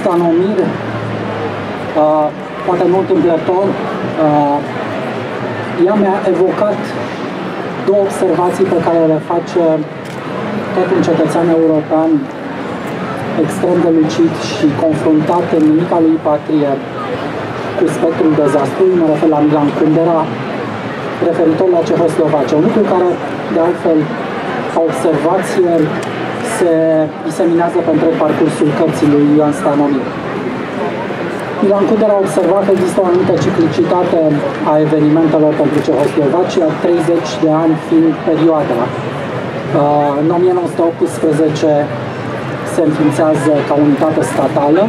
Stanomir, poate nu întâmplător, ea mi-a evocat două observații pe care le face tot un cetățean european extrem de lucid și confruntat în nimica lui patrie cu spectrul dezastrului, mă refer la Milan Kundera, referitor la Cehoslovacia. Un lucru care, de altfel, ca observație, se diseminează pe întreg parcursul cărții lui Ioan Stanomir. Milan Kundera a observat că există o anumită ciclicitate a evenimentelor pentru Cehoslovacia, 30 de ani fiind perioada. În 1918 se înființează ca unitate statală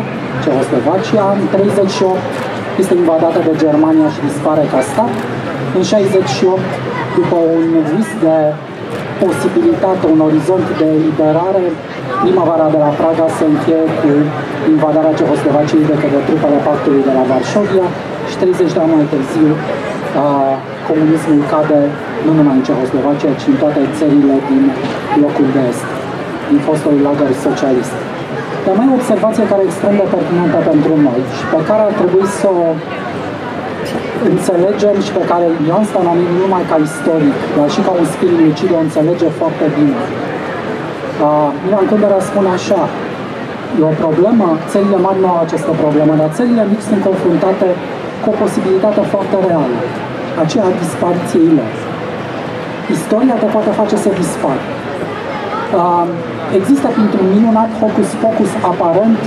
Cehoslovacia, în 1938 este invadată de Germania și dispare ca stat, în 1968, după un vis de posibilitate, un orizont de eliberare, primăvara de la Praga se încheie cu invadarea Cehoslovaciei de către trupele pactului de la Varșovia și 30 de ani mai târziu comunismul cade nu numai în Cehoslovacia, ci în toate țările din locul de est, din fostul lagăr socialist. Dar mai o observație care e extrem de pertinentă pentru noi și pe care ar trebui să o înțelegem și pe care Ioan Stanomir, nu numai ca istoric, dar și ca un spirit lucid, o înțelege foarte bine. Milan Kundera spune așa: e o problemă, țările mari nu au această problemă, dar țările mici sunt confruntate cu o posibilitate foarte reală, aceea a dispariției lor. Istoria te poate face să dispari. Există printr-un minunat hocus-pocus aparent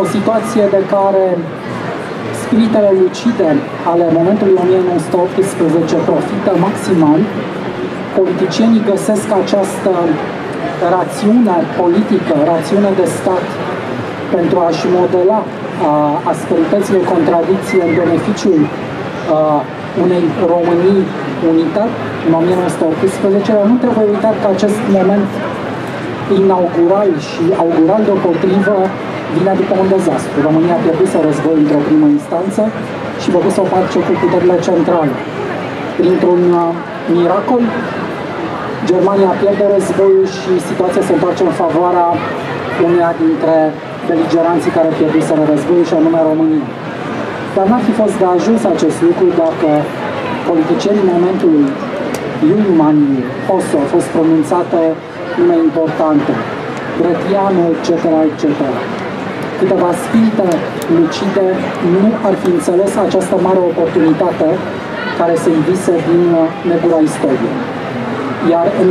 o situație de care spiritele lucide ale momentului 1918 profită maximal. Politicienii găsesc această rațiune politică, rațiune de stat, pentru a-și modela asperitățile contradicții în beneficiul unei Românii unitate în 1918, dar nu trebuie uitat că acest moment inaugural și augural deopotrivă vine după un dezastru. România a pierdut războiul într-o primă instanță și a făcut să o parce cu puterile centrale. Printr-un miracol, Germania pierde războiul și situația se întoarce în favoarea uneia dintre beligeranții care pierduseră războiul, și anume România. Dar n-ar fi fost de ajuns acest lucru dacă politicienii momentului Iulmanii, Oso, a fost pronunțată nume importante, Brătianu, etc., etc. Câteva spirite lucide nu ar fi înțeles această mare oportunitate care se învise din nebula istoriei. Iar în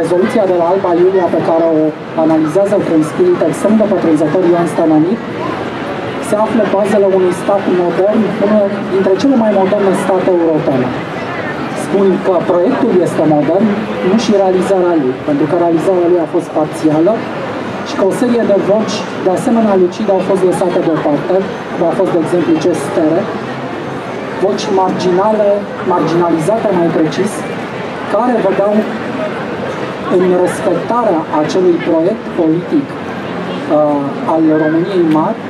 rezoluția de la Alba Iulia, pe care o analizează cu un spirit extrem de pătrunzător Ioan Stanomir, se află bazele unui stat modern, unul dintre cele mai moderne state europene. Spun că proiectul este modern, nu și realizarea lui, pentru că realizarea lui a fost parțială și că o serie de voci, de asemenea lucide, au fost lăsate deoparte, cum a fost, de exemplu, Cestere, voci marginalizate, mai precis, care vedeau în respectarea acelui proiect politic al României mari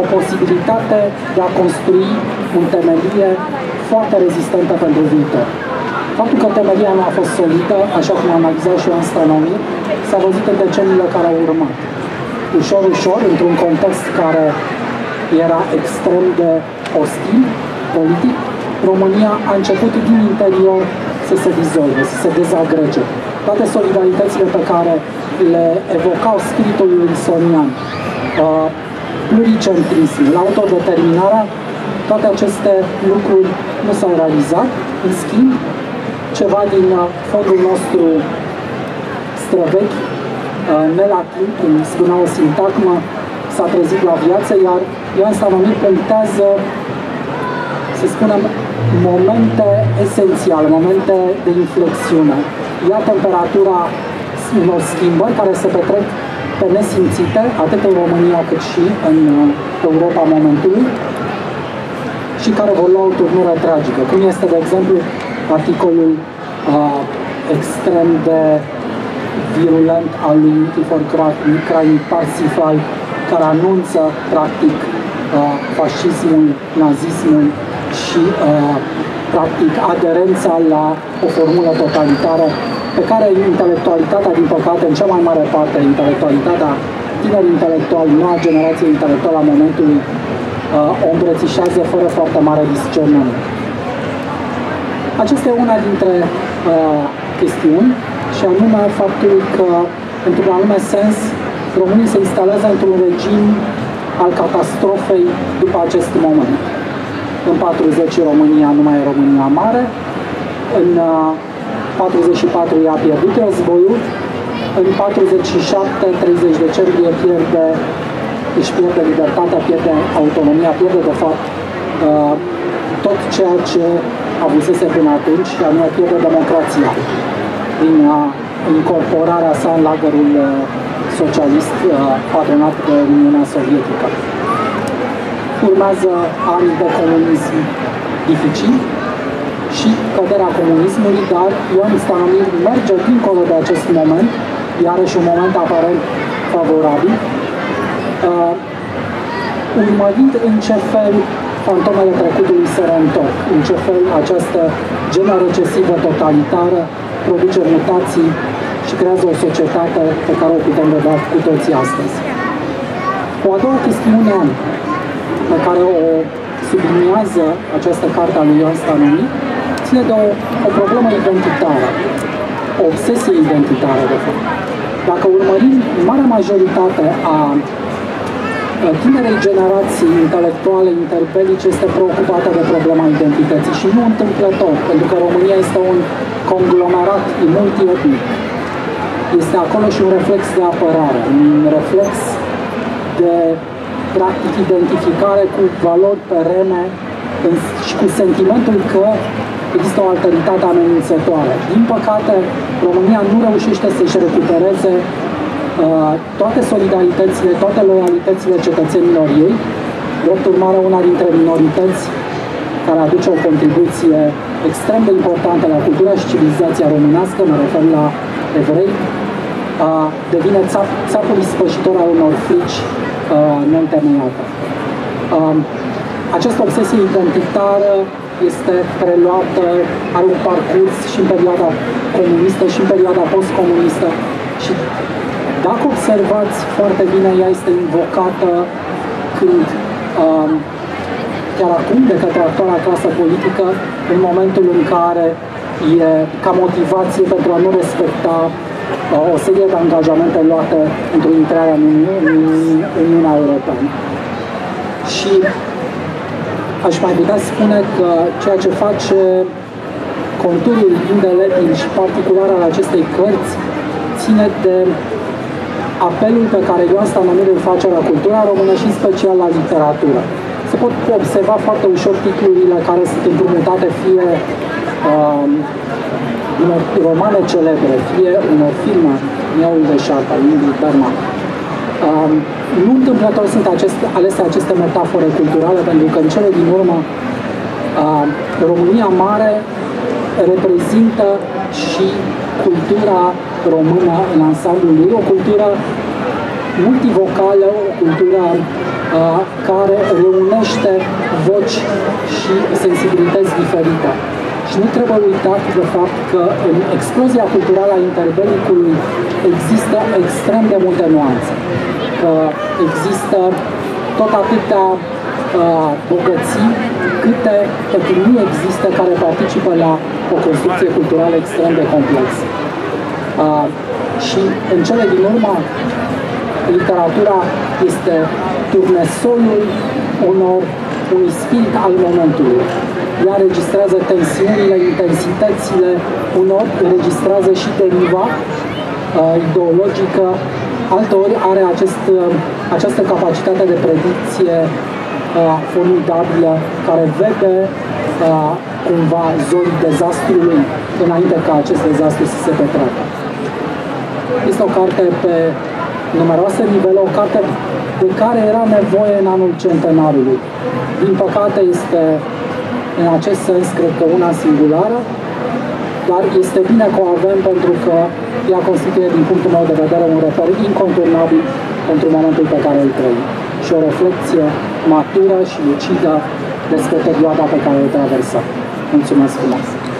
o posibilitate de a construi un temelie foarte rezistentă pentru viitor. Faptul că temelia nu a fost solidă, așa cum a analizat și Ioan Stanomir, s-a văzut în deceniile care au urmat. Ușor, ușor, într-un context care era extrem de ostil politic, România a început din interior să se dizolve, să se dezagrege. Toate solidaritățile pe care le evocau spiritul wilsonian, pluricentrismul, autodeterminarea, toate aceste lucruri nu s-au realizat. În schimb, ceva din fondul nostru străvechi, nelatin, cum spunea o sintagmă, s-a trezit la viață, iar Ioan Stanomir punctează, să spunem, momente esențiale, momente de inflexiune. Ia temperatura unor schimbări care se petrec pe nesimțite, atât în România cât și în Europa momentului, și care vor lua o turnură tragică, cum este, de exemplu, articolul extrem de virulent al lui I. Forcroat, Parsifal, care anunță, practic, fascismul, nazismul și, practic, aderența la o formulă totalitară pe care intelectualitatea, din păcate, în cea mai mare parte, intelectualitatea tineri intelectuali, noua generație intelectuală a momentului o îmbrățișează fără foarte mare discernământ. Aceasta e una dintre chestiuni, și anume faptul că, într-un anume sens, românii se instalează într-un regim al catastrofei după acest moment. În 40 România nu mai e România mare, în 44 i-a pierdut războiul, în 47, 30 decembrie își pierde libertatea, pierde autonomia, pierde de fapt tot ceea ce avusese până atunci, și anume pierde democrația din incorporarea sa în lagărul socialist patronat de Uniunea Sovietică. Urmează ani de comunism dificil și căderea comunismului, dar Ioan Stanomir merge dincolo de acest moment, iarăși un moment aparent favorabil, urmărind în ce fel fantomele trecutului se reîntorc, în ce fel această genă recesivă totalitară produce mutații și creează o societate pe care o putem vedea cu toții astăzi. O a doua chestiune pe care o subliniază această carte a lui Ioan Stanomir ține de o problemă identitară, o obsesie identitară, de fapt. Dacă urmărim marea majoritate a tinerei generații intelectuale interbelice este preocupată de problema identității și nu întâmplător, pentru că România este un conglomerat multietnic. Este acolo și un reflex de apărare, un reflex de practic identificare cu valori perene și cu sentimentul că există o alteritate amenințătoare. Din păcate, România nu reușește să-și recupereze toate solidaritățile, toate loialitățile cetățenilor ei, drept urmare una dintre minorități care aduce o contribuție extrem de importantă la cultura și civilizația românească, mă refer la evrei, devine țapul ispășitor al unor frici neîntemeiate. Această obsesie identitară este preluată, are un parcurs și în perioada comunistă și în perioada postcomunistă și dacă observați foarte bine, ea este invocată când, chiar acum, de către actuala clasă politică, în momentul în care e ca motivație pentru a nu respecta o serie de angajamente luate într-o intrare în Uniunea Europeană. Și aș mai putea spune că ceea ce face conturul indelebili și particular al acestei cărți ține de apelul pe care Ioan Stanomir îl face la cultura română și în special la literatură. Se pot observa foarte ușor titlurile care sunt împrumutate fie unor romane celebre, fie unor filme, Neul de Șarpa, Ingrid Bergman. Nu întâmplător sunt alese aceste metafore culturale, pentru că în cele din urmă România Mare reprezintă și cultura română în ansamblul ei, o cultură multivocală, o cultură care reunește voci și sensibilități diferite. Și nu trebuie uitat de fapt că în explozia culturală a interbelicului există extrem de multe nuanțe, că există tot atâtea bogății câte nu există care participă la o construcție culturală extrem de complexă. Și în cele din urmă, literatura este turnesolul unui spirit al momentului. Ea registrează tensiunile, intensitățile unor, registrează și deriva ideologică, alteori are această capacitate de predicție formidabilă care vede cumva zorii dezastrului înainte ca acest dezastru să se petreacă. Este o carte pe numeroase nivele, o carte de care era nevoie în anul centenarului. Din păcate este, în acest sens, cred că una singulară, dar este bine că o avem pentru că ea constituie, din punctul meu de vedere, un reper inconturnabil pentru momentul pe care îl trăim și o reflecție matură și lucidă despre perioada pe care o traversăm. Mulțumesc frumos!